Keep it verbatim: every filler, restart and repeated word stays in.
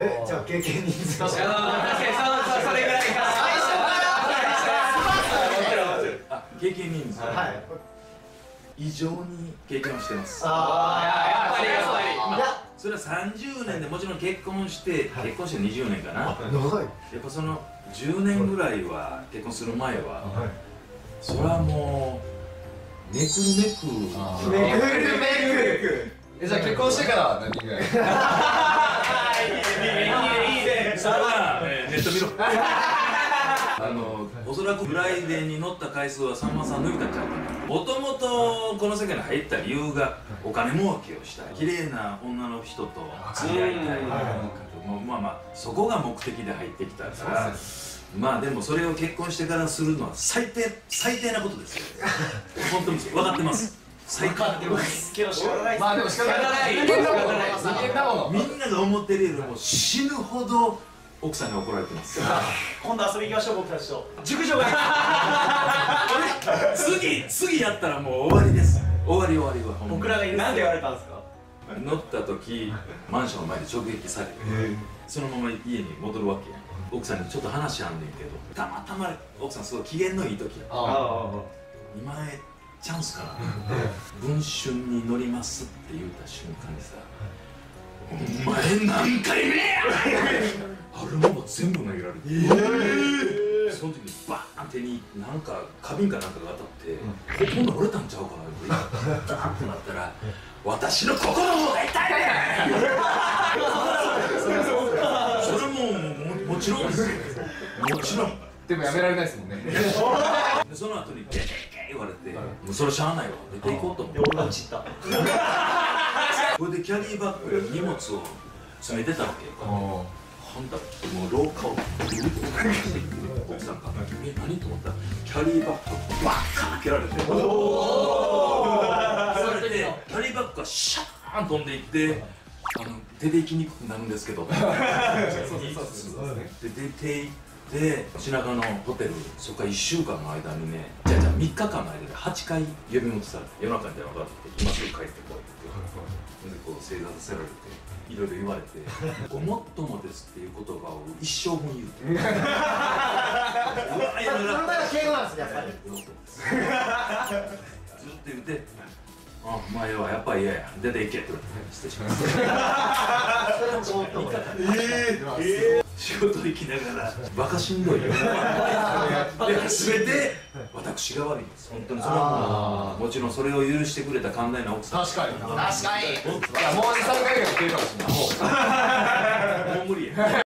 え、じゃあ経験人数。確かにそれぐらいか。経験人数。はい。異常に経験をしてます。ああ、やっぱりやっぱり。それはさんじゅうねんでもちろん結婚して結婚してにじゅうねんかな。長い。やっぱそのじゅうねんぐらいは結婚する前は、それはもうめくるめく。めくるめく。え、じゃあ結婚してから何ぐらい。ネット見ろ。あのおそらくフライデーに乗った回数はさんまさん抜いたんちゃうかな。もともとこの世界に入った理由がお金儲けをしたい、綺麗な女の人と付き合いたい、まあまあそこが目的で入ってきたから、まあでもそれを結婚してからするのは最低最低なことですよ。本当に分かってます。最高ってますけど仕方ない。まあでも仕方ない。みんなが思ってるよりも死ぬほど奥さんに怒られてます。今度遊び行きましょう、僕たちと熟女が次次やったらもう終わりです。終わり終わりは僕らがいる。何で言われたんですか。乗った時マンションの前で直撃されて、そのまま家に戻るわけや。奥さんにちょっと話あんねんけど、たまたま奥さんすごい機嫌のいい時やった。今へチャンスかな。文春に乗りますって言った瞬間にさ、お前何回目や。あれも全部投げられて、えー、その時にバーン手になんか花瓶かなんかが当たって、ほとんど折れたんちゃうかなってバーンってなったら、私の心も痛いねん。それも も, もちろんですよ。もちろん。でもやめられないですもんね。でその後にゲゲゲ言われて、もうそれしゃあないわ、出ていこうと思って俺が散った。これでキャリーバッグに荷物を詰めてたわけよ。ほんだもう廊下をブルブルとかしていって奥さんが「え、何?」と思ったらキャリーバッグをバッカー開けられて、それでキャリーバッグがシャーン飛んでいって、あの出ていきにくくなるんですけど、で出ていってで、品川のホテル、そこからいっしゅうかんの間にね、じゃあじゃあみっかかんの間ではちかい呼び戻されて、夜中に電話があって、今すぐ帰ってこいって、でこう正座させられて、いろいろ言われて、ごもっともですっていう言葉を一生分言うて、うわー、やめろ、その前は敬語なんですね、やっぱり。ずっと言って、あ、まあ、やっぱり嫌や、出ていけって言われて、失礼します。えー仕事行きながらバカしんどいよ。で全て私が悪いんです。本当にそれはもちろんそれを許してくれた寛大な奥さん。確かに確かに。もうにさんかいぐらい受けるかもしれない。もう無理や。